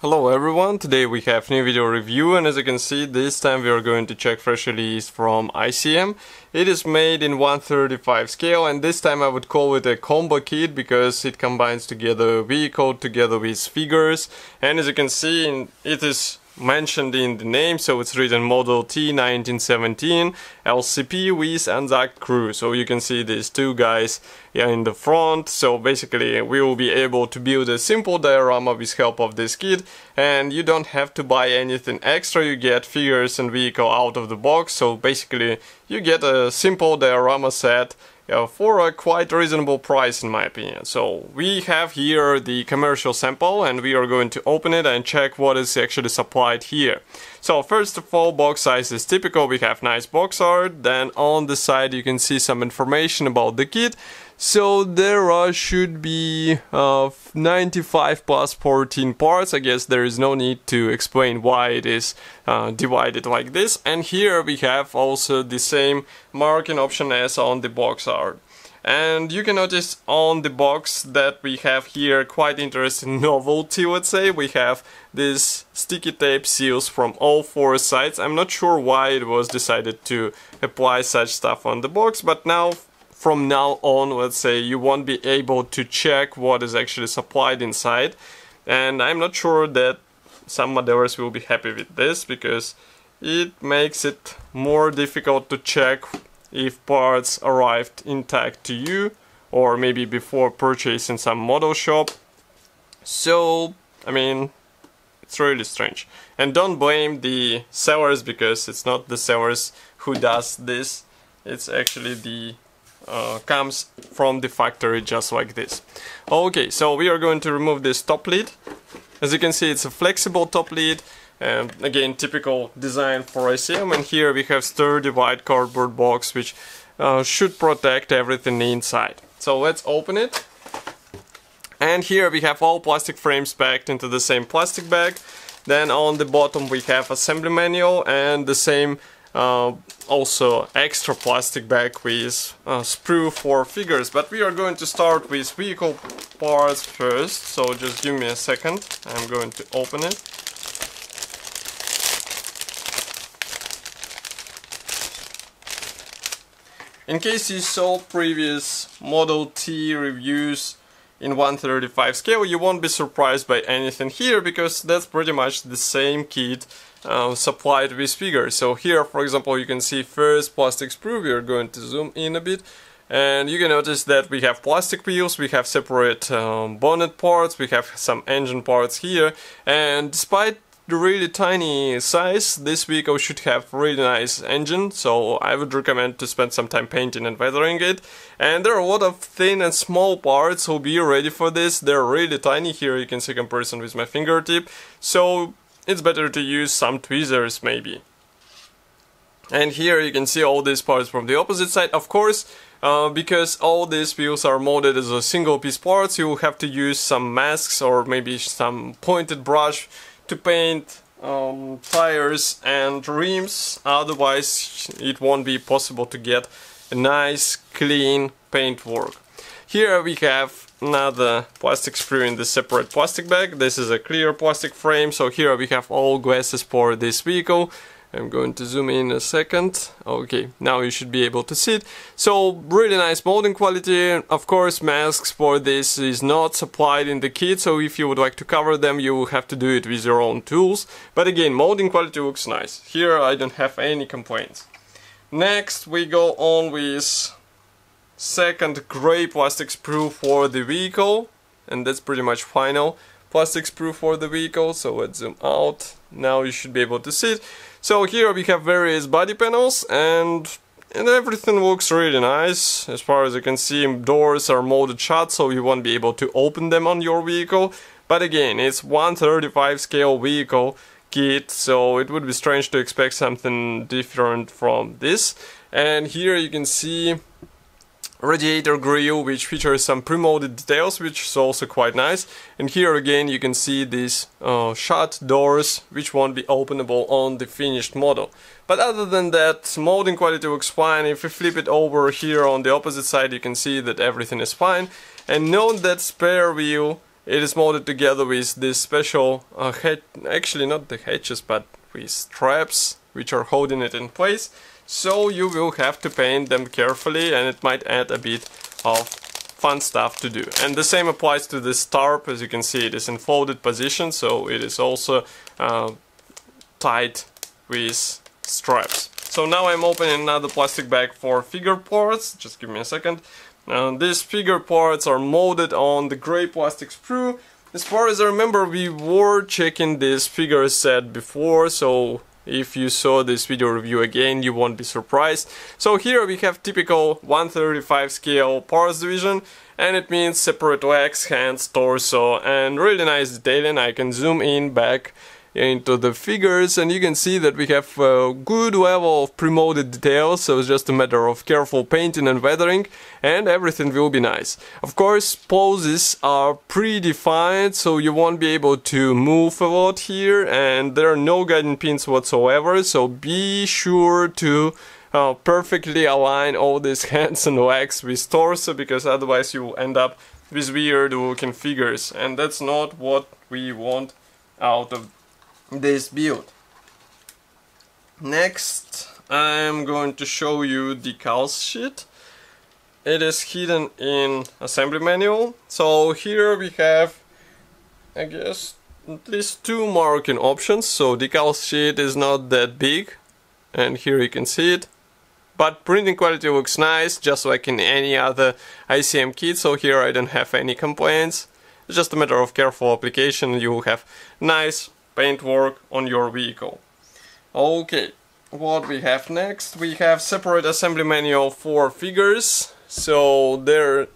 Hello everyone, today we have new video review, and as you can see this time we are going to check fresh release from ICM. It is made in 1/35 scale, and this time I would call it a combo kit because it combines together vehicle together with figures, and as you can see it is mentioned in the name, so it's written Model T 1917 LCP with ANZAC crew. So you can see these two guys in the front. So basically we will be able to build a simple diorama with help of this kit, and you don't have to buy anything extra. You get figures and vehicle out of the box, so basically you get a simple diorama set for a quite reasonable price in my opinion. So we have here the commercial sample, and we are going to open it and check what is actually supplied here. So first of all, box size is typical, we have nice box art, then on the side you can see some information about the kit. So there should be 95 plus 14 parts. I guess there is no need to explain why it is divided like this. And here we have also the same marking option as on the box art. And you can notice on the box that we have here quite interesting novelty, let's say. We have these sticky tape seals from all four sides. I'm not sure why it was decided to apply such stuff on the box, but now from now on, let's say, you won't be able to check what is actually supplied inside, and I'm not sure that some modelers will be happy with this because it makes it more difficult to check if parts arrived intact to you or maybe before purchase in some model shop. So I mean, it's really strange, and don't blame the sellers because it's not the sellers who does this, it's actually the comes from the factory just like this. Okay, so we are going to remove this top lid. As you can see, it's a flexible top lid, and again typical design for ICM, and here we have sturdy white cardboard box which should protect everything inside. So let's open it, and here we have all plastic frames packed into the same plastic bag. Then on the bottom we have assembly manual and the same also extra plastic bag with sprue for figures, but we are going to start with vehicle parts first, so just give me a second, I'm going to open it. In case you saw previous Model T reviews in 1/35 scale, you won't be surprised by anything here because that's pretty much the same kit supplied with figures. So here for example you can see first plastic sprue, we are going to zoom in a bit, and you can notice that we have plastic wheels, we have separate bonnet parts, we have some engine parts here, and despite the really tiny size this vehicle should have really nice engine, so I would recommend to spend some time painting and weathering it. And there are a lot of thin and small parts, so be ready for this, they're really tiny. Here you can see comparison with my fingertip, so it's better to use some tweezers maybe. And here you can see all these parts from the opposite side. Of course, because all these wheels are molded as a single piece parts, you will have to use some masks or maybe some pointed brush to paint tires and rims, otherwise it won't be possible to get a nice clean paintwork. Here we have another plastic sprue in the separate plastic bag. This is a clear plastic frame, so here we have all glasses for this vehicle. I'm going to zoom in a second. Okay, now you should be able to see it. So really nice molding quality. Of course, masks for this is not supplied in the kit, so if you would like to cover them you will have to do it with your own tools, but again molding quality looks nice. Here I don't have any complaints. Next we go on with second grey plastic sprue for the vehicle, and that's pretty much final plastic sprue for the vehicle. So let's zoom out, now you should be able to see it. So here we have various body panels, and everything looks really nice. As far as you can see, doors are molded shut, so you won't be able to open them on your vehicle, but again it's 1/35 scale vehicle kit, so it would be strange to expect something different from this. And here you can see radiator grille which features some pre-molded details, which is also quite nice. And here again you can see these shut doors which won't be openable on the finished model, but other than that molding quality looks fine. If you flip it over here on the opposite side you can see that everything is fine, and note that spare wheel It is molded together with this special actually not the hatches, but with straps which are holding it in place. So you will have to paint them carefully, and it might add a bit of fun stuff to do. And the same applies to this tarp. As you can see, it is in folded position, so it is also tied with straps. So now I'm opening another plastic bag for figure parts. Just give me a second. These figure parts are molded on the grey plastic sprue. As far as I remember, we were checking this figure set before, so if you saw this video review again, you won't be surprised. So here we have typical 1/35 scale parts division, and it means separate legs, hands, torso, and really nice detailing. I can zoom in back into the figures, and you can see that we have a good level of pre-molded details, so it's just a matter of careful painting and weathering, and everything will be nice. Of course, poses are predefined, so you won't be able to move a lot here, and there are no guiding pins whatsoever, so be sure to perfectly align all these hands and legs with torso, because otherwise you will end up with weird looking figures, and that's not what we want out of this build. Next, I'm going to show you the calc sheet. It is hidden in assembly manual. So here we have, I guess, at least two marking options. So the calc sheet is not that big, and here you can see it, but printing quality looks nice, just like in any other ICM kit. So here I don't have any complaints. It's just a matter of careful application. You will have nice paint work on your vehicle. Okay, what we have next? We have separate assembly manual for figures. So their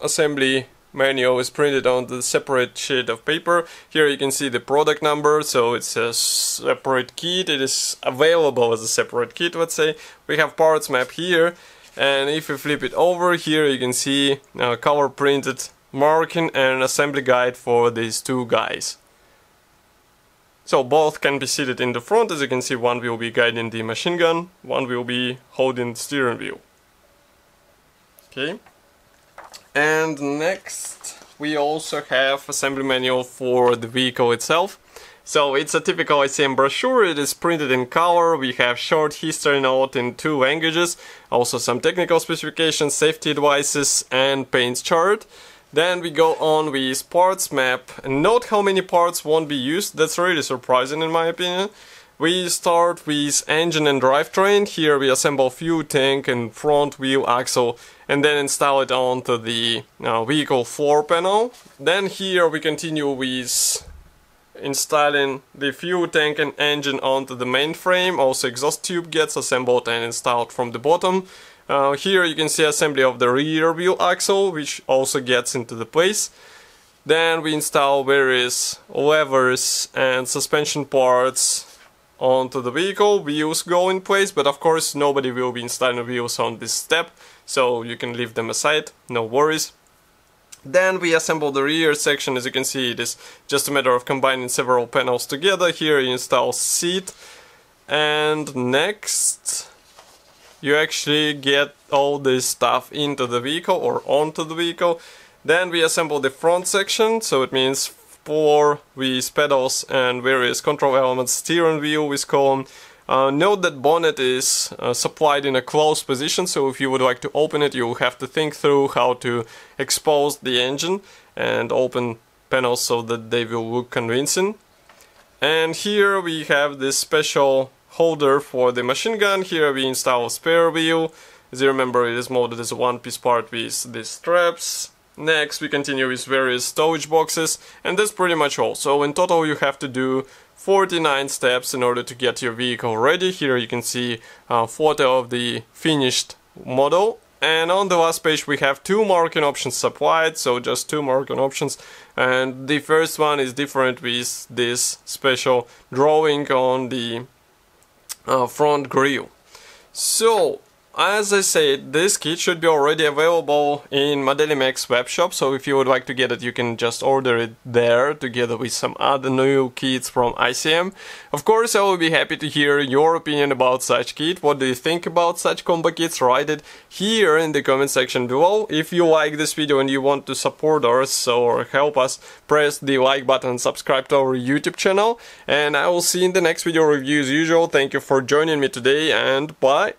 assembly manual is printed on the separate sheet of paper. Here you can see the product number, so it's a separate kit. It is available as a separate kit, let's say. We have parts map here, and if you flip it over, here you can see color printed marking and assembly guide for these two guys. So both can be seated in the front. As you can see, one will be guiding the machine gun, one will be holding the steering wheel. Okay. And next we also have assembly manual for the vehicle itself. So it's a typical ICM brochure. It is printed in color. We have short history note in two languages, also some technical specifications, safety advices, and paint chart. Then we go on with parts map, and note how many parts won't be used. That's really surprising in my opinion. We start with engine and drivetrain. Here we assemble fuel tank and front wheel axle, and then install it onto the vehicle floor panel. Then here we continue with installing the fuel tank and engine onto the mainframe. Also exhaust tube gets assembled and installed from the bottom. Here you can see assembly of the rear wheel axle, which also gets into the place. Then we install various levers and suspension parts onto the vehicle. Wheels go in place, but of course nobody will be installing wheels on this step, so you can leave them aside, no worries. Then we assemble the rear section. As you can see, it is just a matter of combining several panels together. Here you install seat, and next you actually get all this stuff into the vehicle or onto the vehicle. Then we assemble the front section, so it means floor with pedals and various control elements, steering wheel with column. Note that bonnet is supplied in a closed position, so if you would like to open it, you will have to think through how to expose the engine and open panels so that they will look convincing. And here we have this special holder for the machine gun. Here we install a spare wheel. As you remember, it is molded as a one-piece part with these straps. Next we continue with various storage boxes, and that's pretty much all. So in total you have to do 49 steps in order to get your vehicle ready. Here you can see a photo of the finished model, and on the last page we have two marking options supplied, so just two marking options, and the first one is different with this special drawing on the front grille. So As I said, this kit should be already available in Modelimax webshop, so if you would like to get it, you can just order it there together with some other new kits from ICM. Of course, I will be happy to hear your opinion about such kit. What do you think about such combo kits? Write it here in the comment section below. If you like this video and you want to support us or help us, press the like button, subscribe to our YouTube channel, and I will see you in the next video review as usual. Thank you for joining me today, and bye!